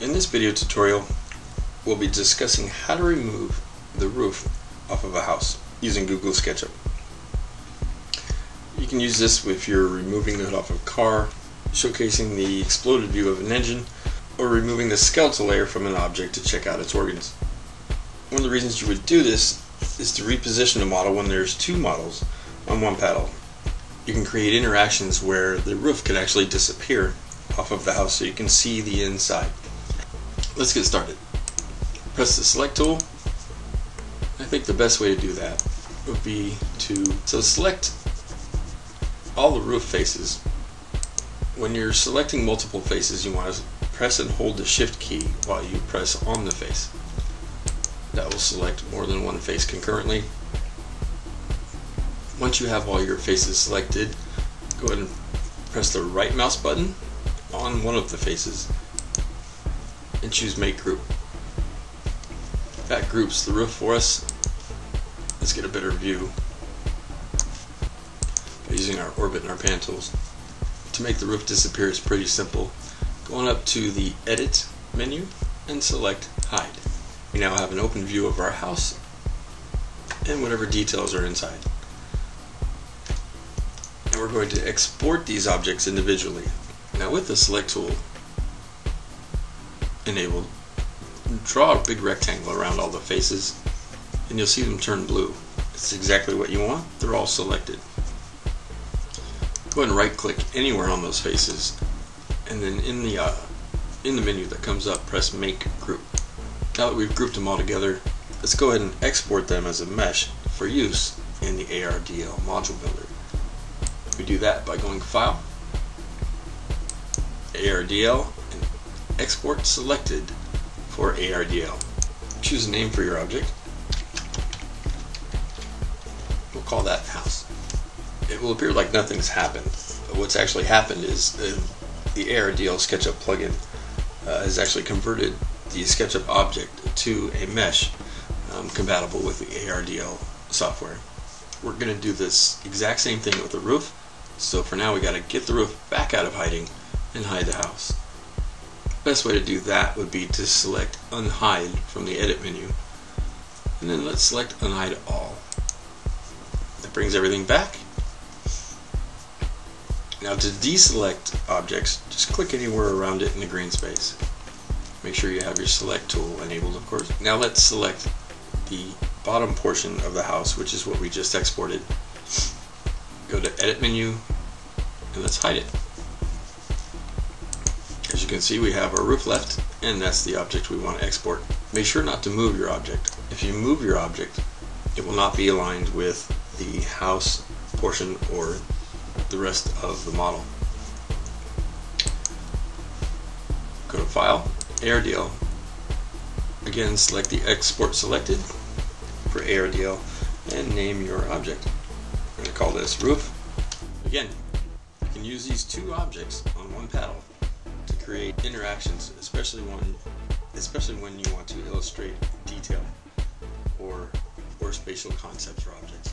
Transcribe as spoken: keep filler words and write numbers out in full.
In this video tutorial, we'll be discussing how to remove the roof off of a house using Google SketchUp. You can use this if you're removing the hood off of a car, showcasing the exploded view of an engine, or removing the skeletal layer from an object to check out its organs. One of the reasons you would do this is to reposition a model when there's two models on one paddle. You can create interactions where the roof could actually disappear off of the house so you can see the inside. Let's get started. Press the select tool. I think the best way to do that would be to so select all the roof faces. When you're selecting multiple faces, you want to press and hold the shift key while you press on the face. That will select more than one face concurrently. Once you have all your faces selected, go ahead and press the right mouse button on one of the faces and choose Make Group. That groups the roof for us. Let's get a better view by using our orbit and our pan tools. To make the roof disappear is pretty simple. Go on up to the Edit menu and select Hide. We now have an open view of our house and whatever details are inside. And we're going to export these objects individually. Now with the Select tool enabled, draw a big rectangle around all the faces and you'll see them turn blue. It's exactly what you want. They're all selected. Go ahead and right click anywhere on those faces and then in the, uh, in the menu that comes up, press Make Group. Now that we've grouped them all together, let's go ahead and export them as a mesh for use in the A R D L Module Builder. We do that by going File, A R D L, and Export Selected for A R D L. Choose a name for your object. We'll call that House. It will appear like nothing's happened, but what's actually happened is uh, the A R D L SketchUp plugin uh, has actually converted the SketchUp object to a mesh um, compatible with the A R D L software. We're going to do this exact same thing with the roof, so for now we got to get the roof back out of hiding and hide the house. The best way to do that would be to select Unhide from the Edit menu, and then let's select Unhide All. That brings everything back. Now to deselect objects, just click anywhere around it in the green space. Make sure you have your select tool enabled, of course. Now let's select the bottom portion of the house, which is what we just exported. Go to Edit menu and let's hide it. As you can see, we have our roof left and that's the object we want to export. Make sure not to move your object. If you move your object, it will not be aligned with the house portion or the rest of the model. Go to File, A R D L. Again, select the Export Selected for A R D L and name your object. We're going to call this Roof. Again, you can use these two objects on one paddle to create interactions, especially when, especially when you want to illustrate detail or, or spatial concepts for objects.